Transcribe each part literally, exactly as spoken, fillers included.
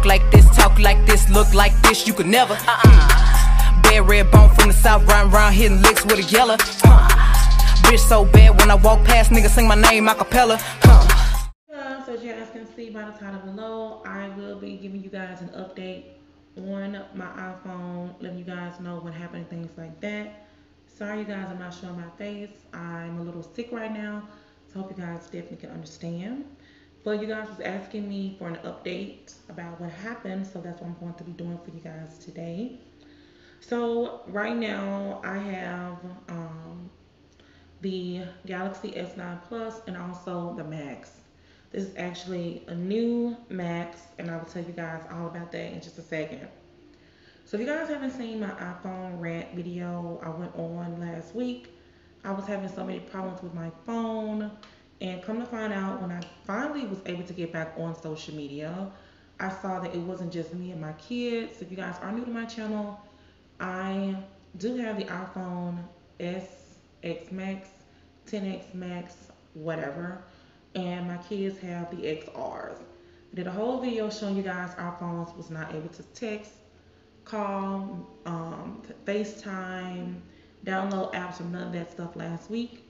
Walk like this, talk like this, look like this, you could never. Uh-uh. Bad red bone from the south, round round, hitting licks with a yeller. Uh-uh. Bitch so bad, when I walk past, niggas sing my name a cappella. Uh-uh. Uh, so as you guys can see by the title below, I will be giving you guys an update on my iPhone, letting you guys know what happened and things like that. Sorry you guys, I'm not showing my face. I'm a little sick right now, so hope you guys definitely can understand. But you guys was asking me for an update about what happened, so that's what I'm going to be doing for you guys today. So right now I have um, the Galaxy S nine Plus and also the Max. This is actually a new Max, and I will tell you guys all about that in just a second. So if you guys haven't seen my iPhone rant video I went on last week, I was having so many problems with my phone. And come to find out, when I finally was able to get back on social media, I saw that it wasn't just me and my kids. If you guys are new to my channel, I do have the iPhone X S Max, ten X Max, whatever. And my kids have the X Rs. I did a whole video showing you guys our phones was not able to text, call, um, FaceTime, download apps, or none of that stuff last week.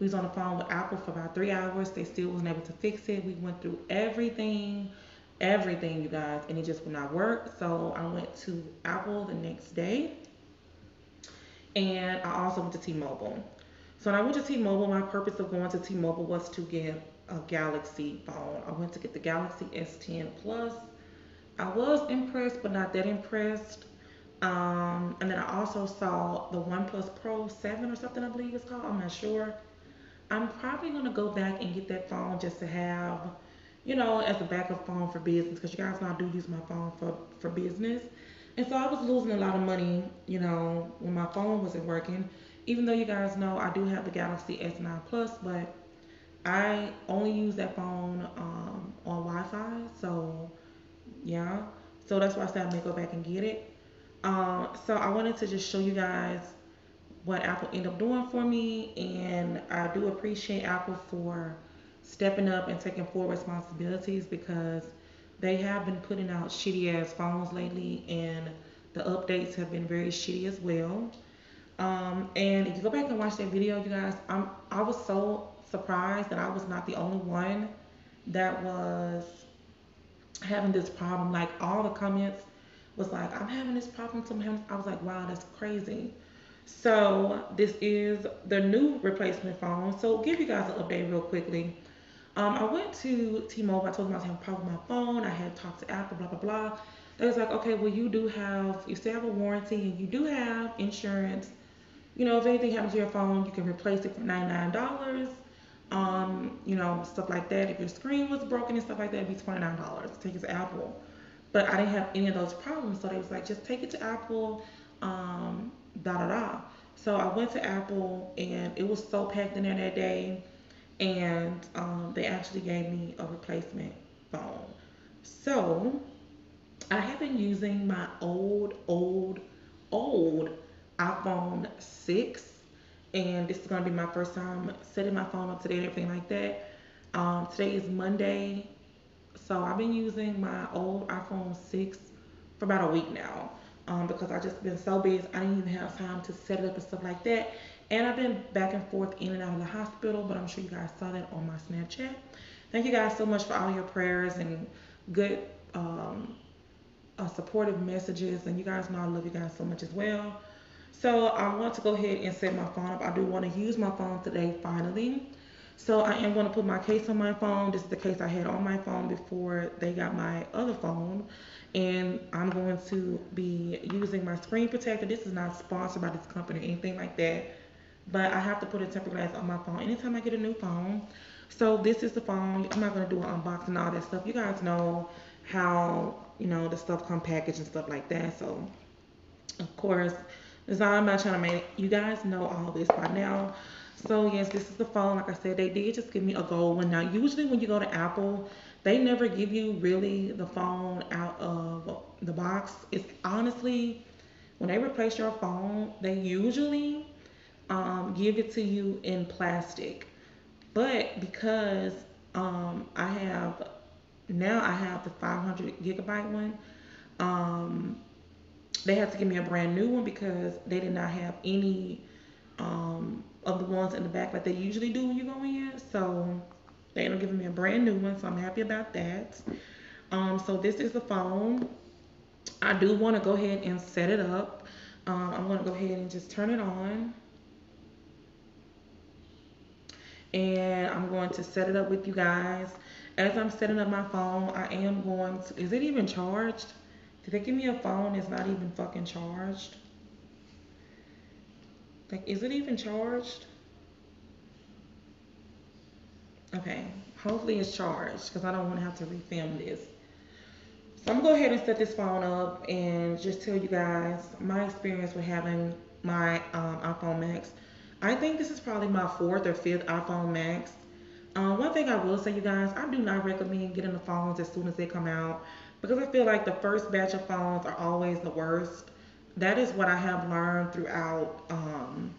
We was on the phone with Apple for about three hours. They still wasn't able to fix it. We went through everything, everything, you guys, and it just would not work. So I went to Apple the next day, and I also went to T-Mobile. So when I went to T-Mobile, my purpose of going to T-Mobile was to get a Galaxy phone. I went to get the Galaxy S ten Plus. I was impressed, but not that impressed. Um, and then I also saw the OnePlus Pro seven or something, I believe it's called. I'm not sure. I'm probably going to go back and get that phone just to have, you know, as a backup phone for business, because you guys know I do use my phone for, for business. And so I was losing a lot of money, you know, when my phone wasn't working. Even though you guys know I do have the Galaxy S nine Plus, but I only use that phone um, on Wi-Fi. So, yeah. So that's why I said I may go back and get it. Um, so I wanted to just show you guys what Apple ended up doing for me, and I do appreciate Apple for stepping up and taking full responsibilities, because they have been putting out shitty ass phones lately, and the updates have been very shitty as well. Um, and if you go back and watch that video, you guys, I'm, I was so surprised that I was not the only one that was having this problem. Like, all the comments was like, I'm having this problem, sometimes I was like, wow, that's crazy. So this is the new replacement phone. So give you guys an update real quickly. Um, I went to T-Mobile. I told them I was having a problem with my phone. I had talked to Apple, blah, blah, blah. They was like, okay, well, you do have, you still have a warranty and you do have insurance. You know, if anything happens to your phone, you can replace it for ninety-nine dollars. Um, you know, stuff like that. If your screen was broken and stuff like that, it'd be twenty-nine dollars. Take it to Apple. But I didn't have any of those problems. So they was like, just take it to Apple. Um, Da, da, da. So I went to Apple, and it was so packed in there that day, and um, they actually gave me a replacement phone. So I have been using my old, old, old iPhone six, and this is going to be my first time setting my phone up today and everything like that. Um, today is Monday, so I've been using my old iPhone six for about a week now. Um, because I just been so busy, I didn't even have time to set it up and stuff like that. And I've been back and forth in and out of the hospital, but I'm sure you guys saw that on my Snapchat. Thank you guys so much for all your prayers and good um, uh, supportive messages. And you guys know I love you guys so much as well. So I want to go ahead and set my phone up. I do want to use my phone today finally. So I am going to put my case on my phone. This is the case I had on my phone before they got my other phone. And I'm going to be using my screen protector. This is not sponsored by this company or anything like that, but I have to put a tempered glass on my phone anytime I get a new phone. So this is the phone. I'm not going to do an unboxing and all that stuff. You guys know how, you know, the stuff come packaged and stuff like that. So, of course, design by China Man. You guys know all this by now. So, yes, this is the phone. Like I said, they did just give me a gold one. Now, usually when you go to Apple, they never give you really the phone out of the box. It's honestly, when they replace your phone, they usually um, give it to you in plastic. But because um, I have now I have the five hundred gigabyte one. Um, they had to give me a brand new one because they did not have any um, of the ones in the back like they usually do when you go in. So they ended up giving me a brand new one, so I'm happy about that. Um, so this is the phone. I do want to go ahead and set it up. Um, I'm going to go ahead and just turn it on. And I'm going to set it up with you guys. As I'm setting up my phone, I am going to... Is it even charged? Did they give me a phone that's not even fucking charged? Like, is it even charged? Okay. Hopefully it's charged because I don't want to have to refilm this. So I'm going to go ahead and set this phone up and just tell you guys my experience with having my um, iPhone Max. I think this is probably my fourth or fifth iPhone Max. Um, one thing I will say, you guys, I do not recommend getting the phones as soon as they come out because I feel like the first batch of phones are always the worst. That is what I have learned throughout um,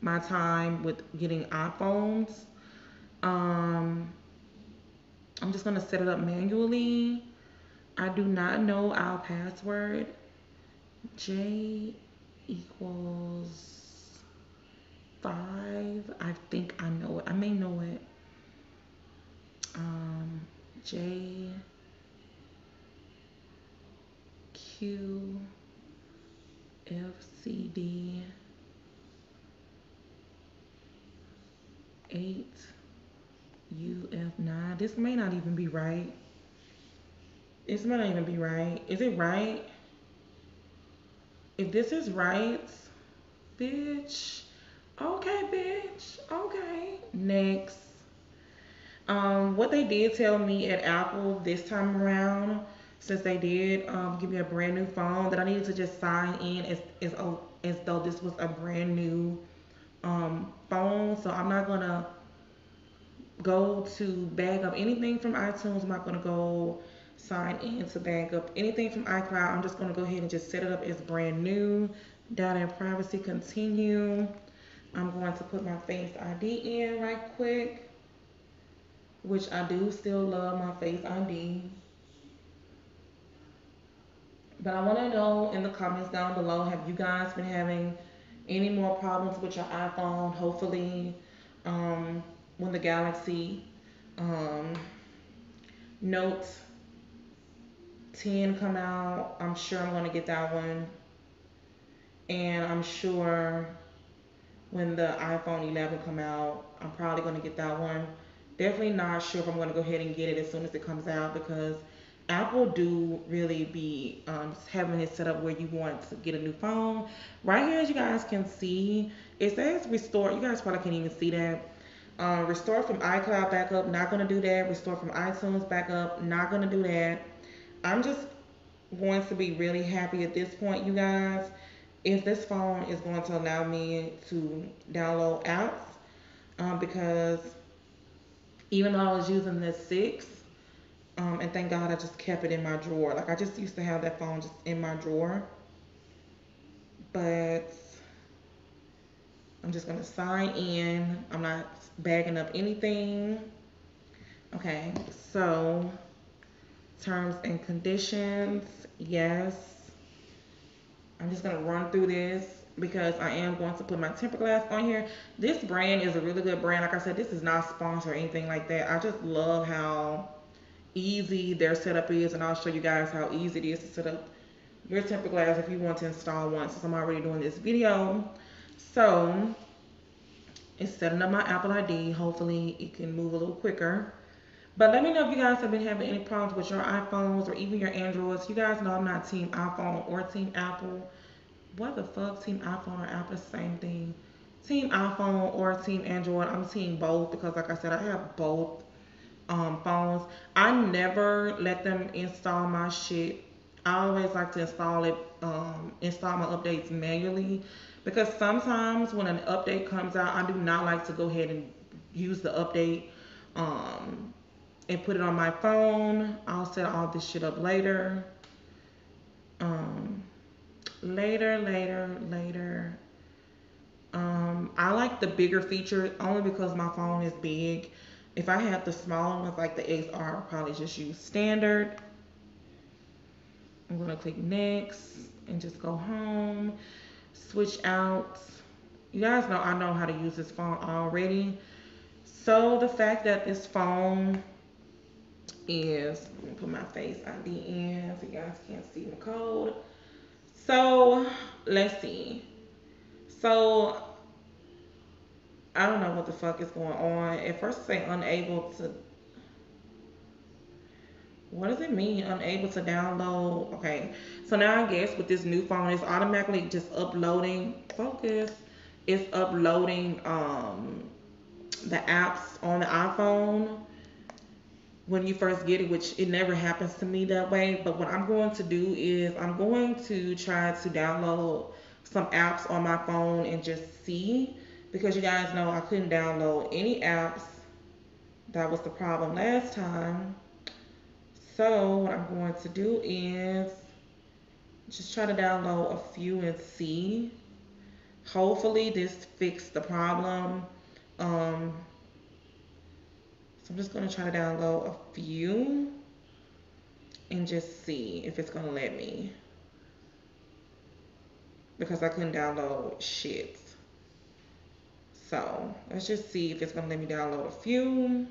my time with getting iPhones. Um, I'm just going to set it up manually. I do not know our password. J equals... five. I think I know it. I may know it. Um, J Q F C D eight U F nine. This may not even be right. This may not even be right. Is it right? If this is right, bitch. Okay, bitch. Okay. Next. Um, what they did tell me at Apple this time around, since they did um, give me a brand new phone, that I needed to just sign in as as, as though this was a brand new um, phone. So I'm not going to go to bag up anything from iTunes. I'm not going to go sign in to bag up anything from iCloud. I'm just going to go ahead and just set it up as brand new. Down in privacy, continue. I'm going to put my Face I D in right quick, which I do still love my Face I D. But I want to know in the comments down below, have you guys been having any more problems with your iPhone? Hopefully, um, when the Galaxy um, Note ten come out, I'm sure I'm going to get that one. And I'm sure... when the iPhone eleven come out, I'm probably going to get that one. Definitely not sure if I'm going to go ahead and get it as soon as it comes out because Apple do really be um, having it set up where you want to get a new phone. Right here, as you guys can see, it says restore. You guys probably can't even see that. Uh, restore from iCloud back up. Not going to do that. Restore from iTunes back up. Not going to do that. I'm just going to be really happy at this point, you guys. If this phone is going to allow me to download apps, um, because even though I was using the six, um, and thank God I just kept it in my drawer. Like I just used to have that phone just in my drawer, but I'm just gonna sign in. I'm not bagging up anything. Okay, so terms and conditions, yes. I'm just going to run through this because I am going to put my tempered glass on here. This brand is a really good brand. Like I said, this is not sponsored or anything like that. I just love how easy their setup is, and I'll show you guys how easy it is to set up your tempered glass if you want to install one, since I'm already doing this video. So it's setting up my Apple I D. Hopefully it can move a little quicker. But let me know if you guys have been having any problems with your iPhones or even your Androids. You guys know I'm not Team iPhone or Team Apple. What the fuck? Team iPhone or Apple, the same thing. Team iPhone or Team Android. I'm Team both because, like I said, I have both um, phones. I never let them install my shit. I always like to install it, um, install my updates manually because sometimes when an update comes out, I do not like to go ahead and use the update. Um... and put it on my phone. I'll set all this shit up later. Um, later, later, later. Um, I like the bigger feature only because my phone is big. If I had the smaller ones like the X R, I'll probably just use standard. I'm gonna click next and just go home, switch out. You guys know I know how to use this phone already. So the fact that this phone is, let me put my Face I D in so you guys can't see my code. So let's see. So I don't know what the fuck is going on. At first it's saying unable to, what does it mean? Unable to download. Okay, so now I guess with this new phone, it's automatically just uploading, focus, it's uploading um, the apps on the iPhone when you first get it, which it never happens to me that way. But what I'm going to do is I'm going to try to download some apps on my phone and just see, because you guys know I couldn't download any apps. That was the problem last time. So what I'm going to do is just try to download a few and see. Hopefully this fixed the problem. Um, so I'm just gonna try to download a few and just see if it's gonna let me, because I couldn't download shit. So let's just see if it's gonna let me download a few.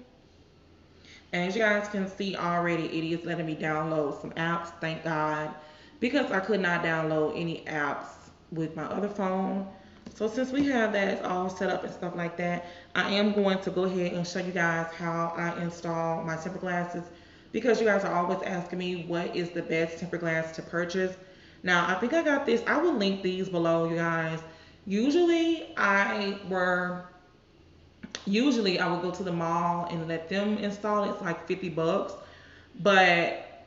And as you guys can see already, it is letting me download some apps, thank God, because I could not download any apps with my other phone. So since we have that, it's all set up and stuff like that, I am going to go ahead and show you guys how I install my tempered glasses, because you guys are always asking me what is the best tempered glass to purchase. Now, I think I got this. I will link these below, you guys. Usually I were, usually I would go to the mall and let them install it. It's like fifty bucks. But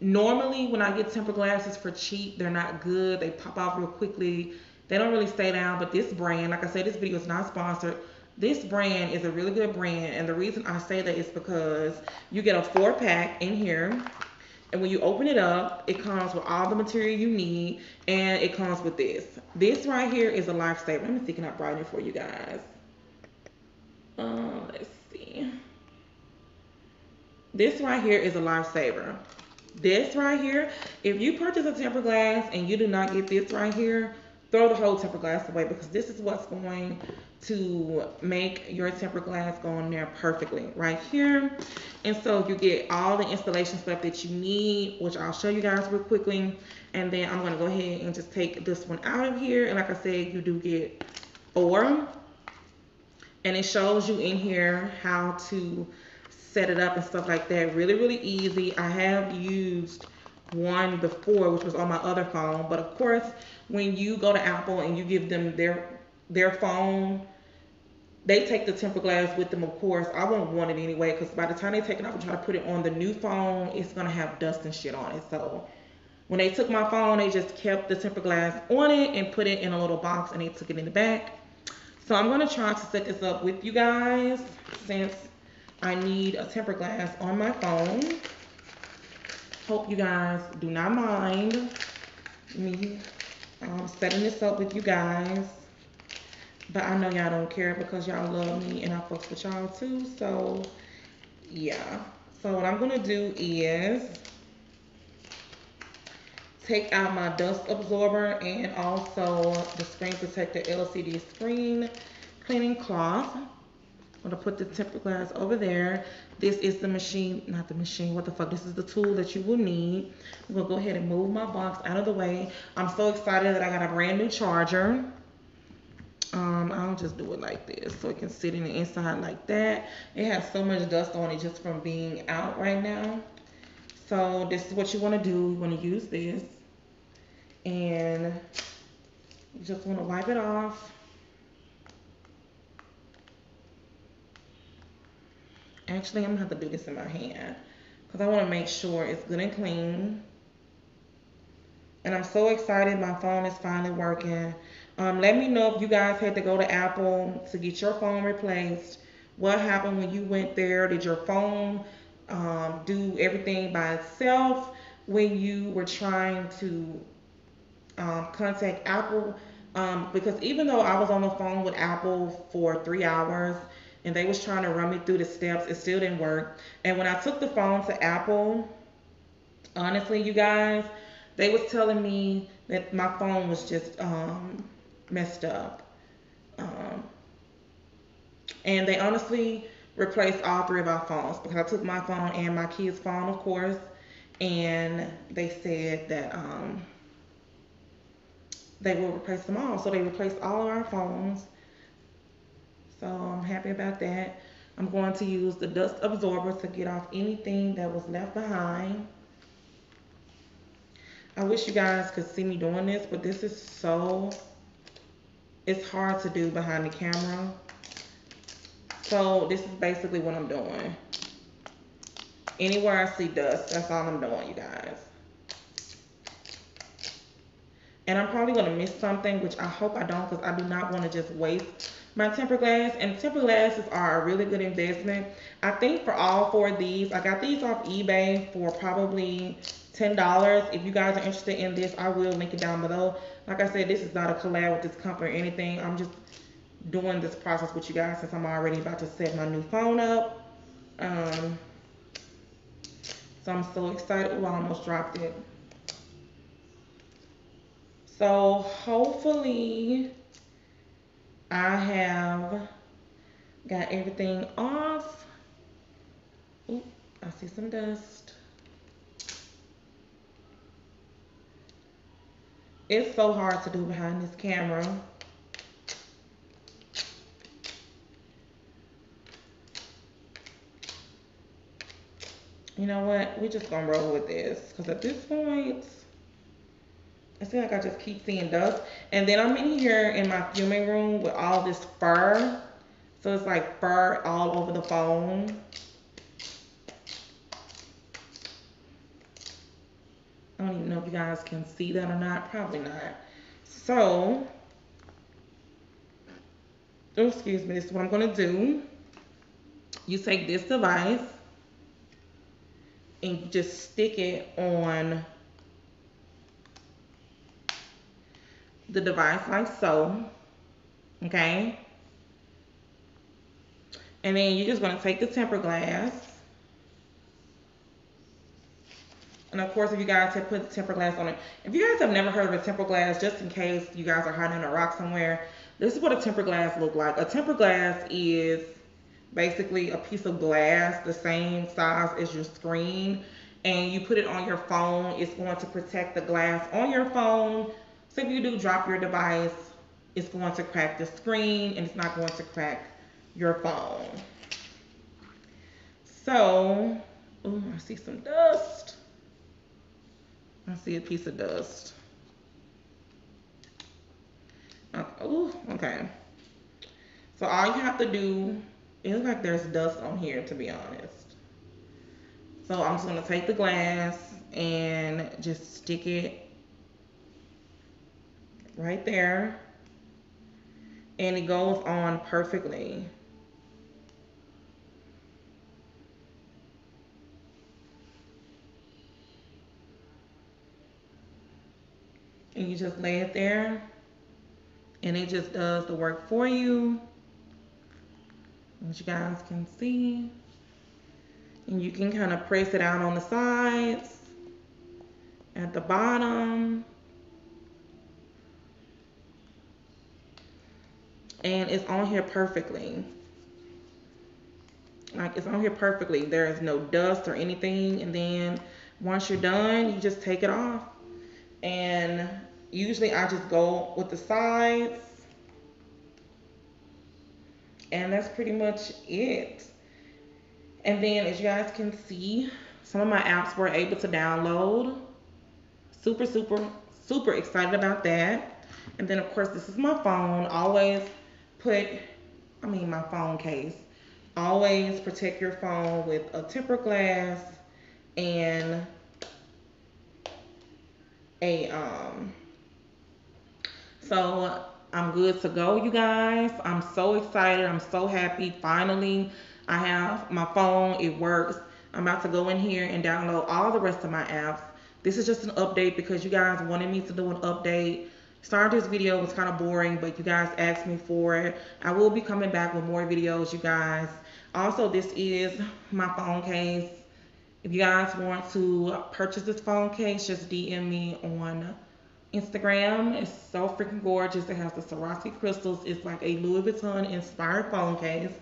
normally when I get tempered glasses for cheap, they're not good. They pop off real quickly. They don't really stay down. But this brand, like I said, this video is not sponsored. This brand is a really good brand. And the reason I say that is because you get a four pack in here. And when you open it up, it comes with all the material you need, and it comes with this. This right here is a lifesaver. Let me see, can I brighten it for you guys? Uh, let's see. This right here is a lifesaver. This right here, if you purchase a tempered glass and you do not get this right here, throw the whole tempered glass away, because this is what's going to make your tempered glass go in there perfectly right here. And so you get all the installation stuff that you need, which I'll show you guys real quickly. And then I'm gonna go ahead and just take this one out of here. And like I said, you do get four. And it shows you in here how to set it up and stuff like that. Really, really easy. I have used one before, which was on my other phone. But of course, when you go to Apple and you give them their their phone, they take the tempered glass with them, of course. I wouldn't want it anyway, because by the time they take it off and try to put it on the new phone, it's gonna have dust and shit on it. So when they took my phone, they just kept the tempered glass on it and put it in a little box, and they took it in the back. So I'm gonna try to set this up with you guys, since I need a tempered glass on my phone. Hope you guys do not mind me um, setting this up with you guys, but I know y'all don't care because y'all love me and I fucks with y'all too. So yeah, so what I'm gonna do is take out my dust absorber and also the screen protector L C D screen cleaning cloth. I'm gonna put the tempered glass over there. This is the machine, not the machine, what the fuck, this is the tool that you will need. I'm gonna go ahead and move my box out of the way. I'm so excited that I got a brand new charger. Um, I'll just do it like this so it can sit in the inside like that. It has so much dust on it just from being out right now. So this is what you wanna do. You wanna use this and you just wanna wipe it off. Actually, I'm gonna have to do this in my hand because I want to make sure it's good and clean. And I'm so excited my phone is finally working. Um, let me know if you guys had to go to Apple to get your phone replaced. What happened when you went there? Did your phone um, do everything by itself when you were trying to um, contact Apple? Um, because even though I was on the phone with Apple for three hours, and they was trying to run me through the steps. It still didn't work. And when I took the phone to Apple, honestly, you guys, they was telling me that my phone was just um, messed up. Um, and they honestly replaced all three of our phones, because I took my phone and my kid's phone, of course. And they said that um, they will replace them all. So they replaced all of our phones. So I'm happy about that. I'm going to use the dust absorber to get off anything that was left behind. I wish you guys could see me doing this, but this is so, it's hard to do behind the camera. So this is basically what I'm doing. Anywhere I see dust, that's all I'm doing, you guys. And I'm probably gonna miss something, which I hope I don't, because I do not want to just waste my tempered glass. And tempered glasses are a really good investment. I think for all four of these, I got these off eBay for probably ten dollars. If you guys are interested in this, I will link it down below. Like I said, this is not a collab with this company or anything. I'm just doing this process with you guys since I'm already about to set my new phone up. Um, so I'm so excited. Oh, I almost dropped it. So hopefully I have got everything off. Oop, I see some dust. It's so hard to do behind this camera. You know what? We're just gonna roll with this, because at this point, I feel like I just keep seeing dust. And then I'm in here in my fuming room with all this fur. So it's like fur all over the phone. I don't even know if you guys can see that or not. Probably not. So, oh, excuse me. This is what I'm going to do. You take this device and you just stick it on the device like so, okay? And then you're just gonna take the tempered glass. And of course, if you guys have put the tempered glass on it, if you guys have never heard of a tempered glass, just in case you guys are hiding in a rock somewhere, this is what a tempered glass look like. A tempered glass is basically a piece of glass the same size as your screen, and you put it on your phone. It's going to protect the glass on your phone. So if you do drop your device, it's going to crack the screen and it's not going to crack your phone. So, ooh, I see some dust. I see a piece of dust. Oh, okay. So all you have to do, it looks like there's dust on here, to be honest. So I'm just gonna take the glass and just stick it right there, and it goes on perfectly. And you just lay it there, and it just does the work for you, as you guys can see. And you can kind of press it out on the sides, at the bottom. And it's on here perfectly. Like, it's on here perfectly. There is no dust or anything. And then once you're done, you just take it off. And usually I just go with the sides. And that's pretty much it. And then, as you guys can see, some of my apps were able to download. Super, super, super excited about that. And then, of course, this is my phone. Always put, I mean, my phone case. Always protect your phone with a tempered glass and a, um, so I'm good to go, you guys. I'm so excited. I'm so happy. Finally, I have my phone. It works. I'm about to go in here and download all the rest of my apps. This is just an update because you guys wanted me to do an update Sorry this video was kind of boring, but you guys asked me for it. I will be coming back with more videos, you guys. Also, this is my phone case. If you guys want to purchase this phone case, just D M me on Instagram. It's so freaking gorgeous. It has the Swarovski crystals. It's like a Louis Vuitton inspired phone case.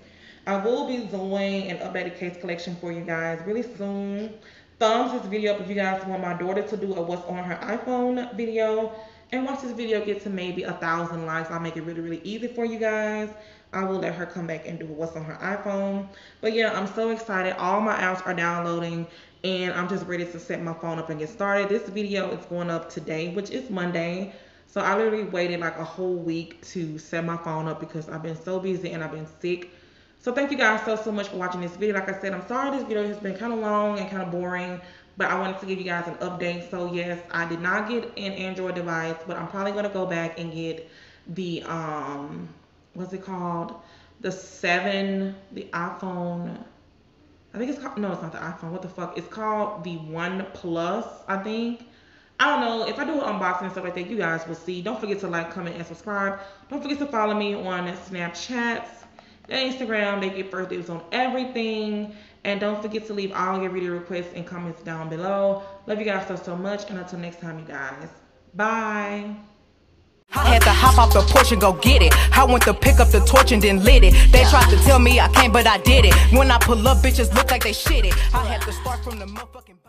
I will be doing an updated case collection for you guys really soon. Thumbs this video up if you guys want my daughter to do a what's on her iPhone video. And once this video gets to maybe a thousand likes, I'll make it really, really easy for you guys. I will let her come back and do what's on her iPhone. But yeah, I'm so excited. All my apps are downloading and I'm just ready to set my phone up and get started. This video is going up today, which is Monday. So I literally waited like a whole week to set my phone up because I've been so busy and I've been sick. So thank you guys so, so much for watching this video. Like I said, I'm sorry this video has been kind of long and kind of boring, but I wanted to give you guys an update. So yes, I did not get an Android device, but I'm probably going to go back and get the, um, what's it called? The seven, the iPhone. I think it's called, no, it's not the iPhone. What the fuck? It's called the One Plus, I think. I don't know. If I do an unboxing and stuff like that, you guys will see. Don't forget to like, comment, and subscribe. Don't forget to follow me on Snapchat, Instagram. They get first dibs on everything. And don't forget to leave all your video requests and comments down below. Love you guys so, so much. And until next time, you guys. Bye. I had to hop off the porch and go get it. I went to pick up the torch and then lit it. They tried to tell me I can't, but I did it. When I pull up, bitches look like they shit it. I had to start from the motherfucking